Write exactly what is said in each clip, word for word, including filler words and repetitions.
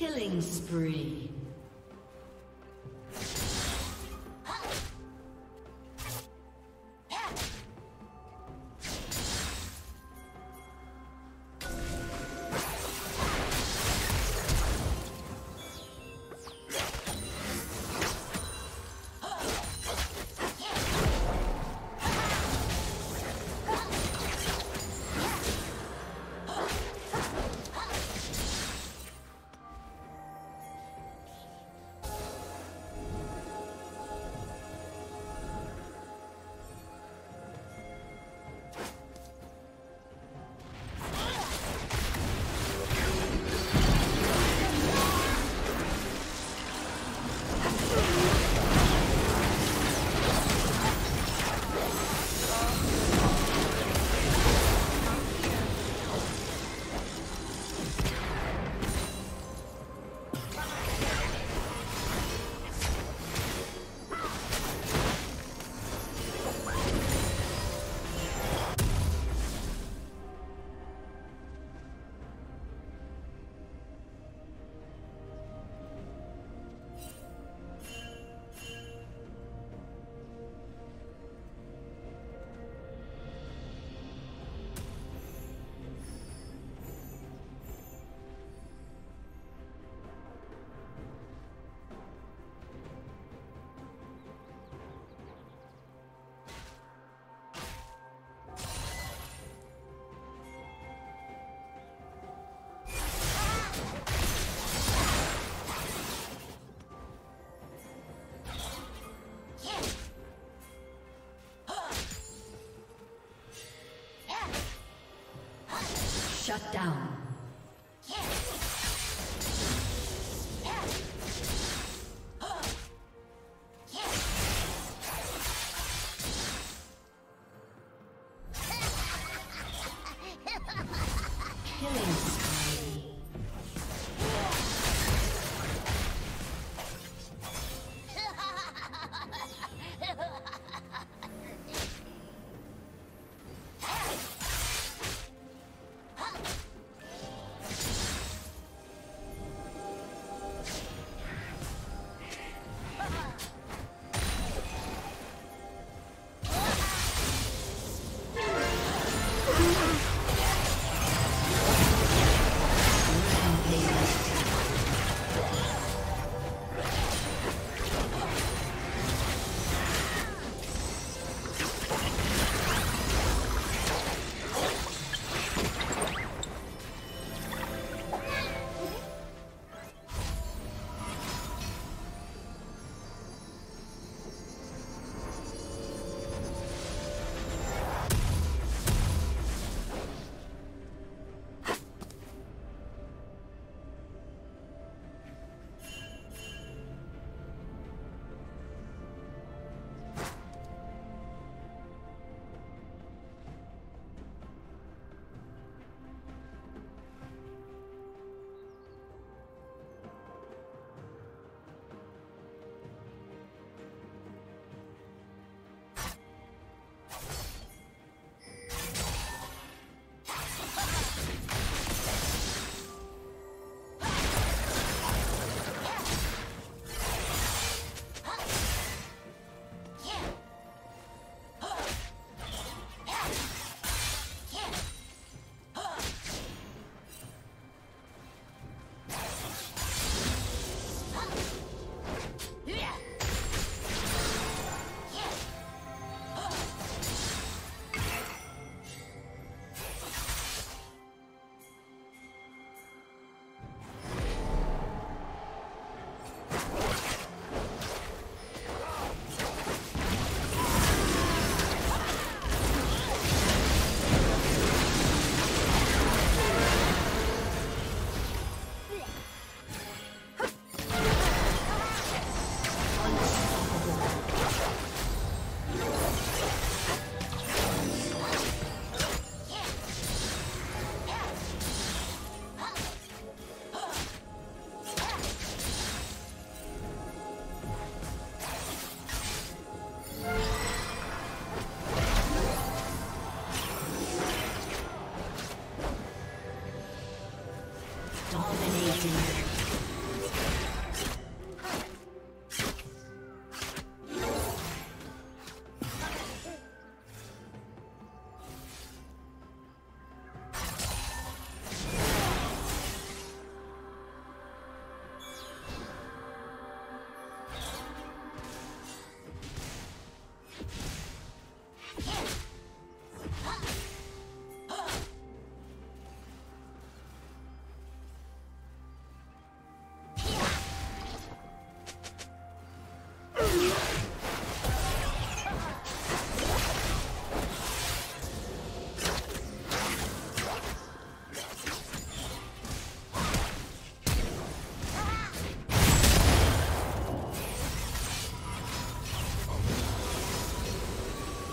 Killing spree. Shut down.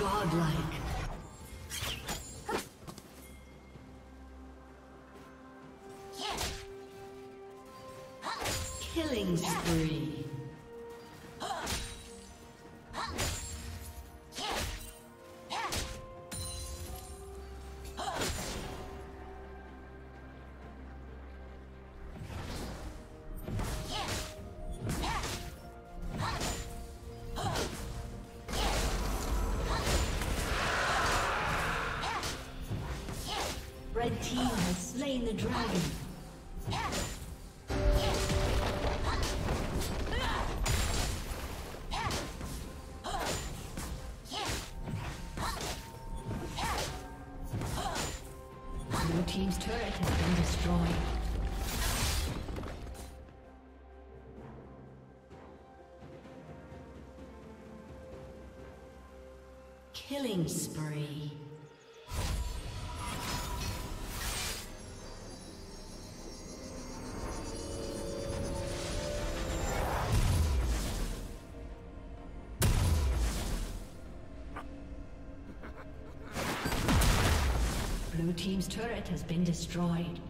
Godlike. Killing spree. He has slain the dragon. Blue team's turret has been destroyed. Killing spree. team's turret has been destroyed.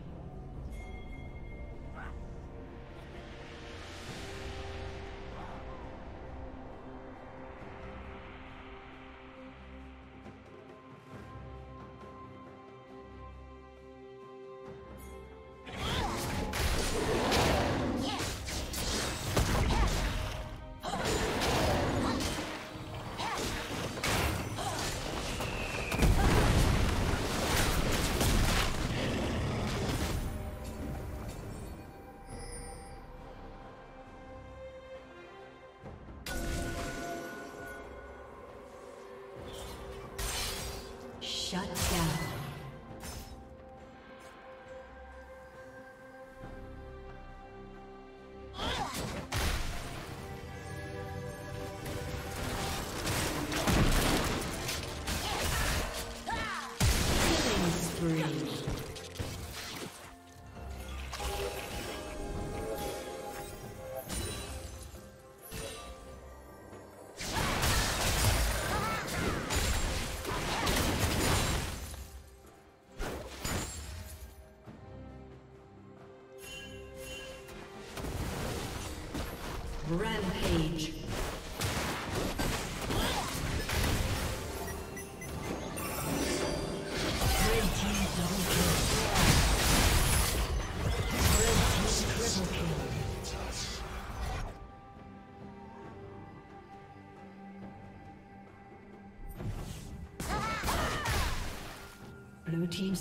Shut down. Rampage. Blue team's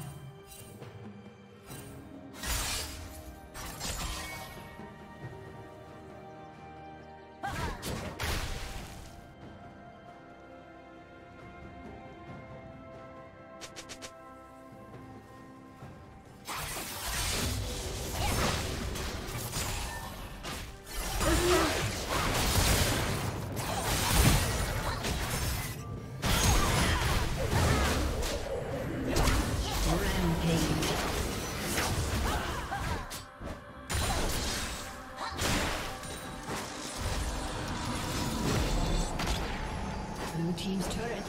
Blue team's turret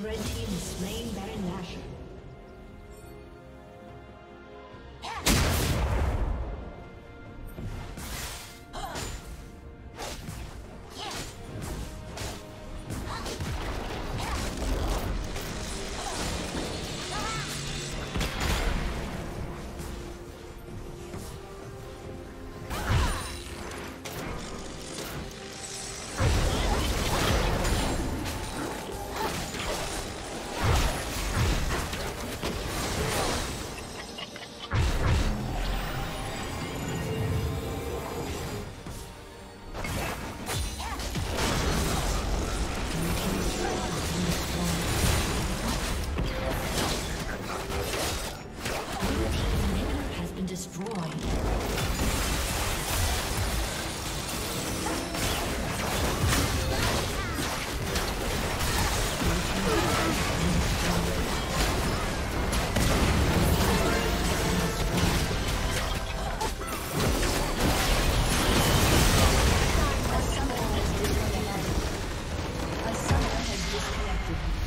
Red team is slain Baron Nashor. Thank you.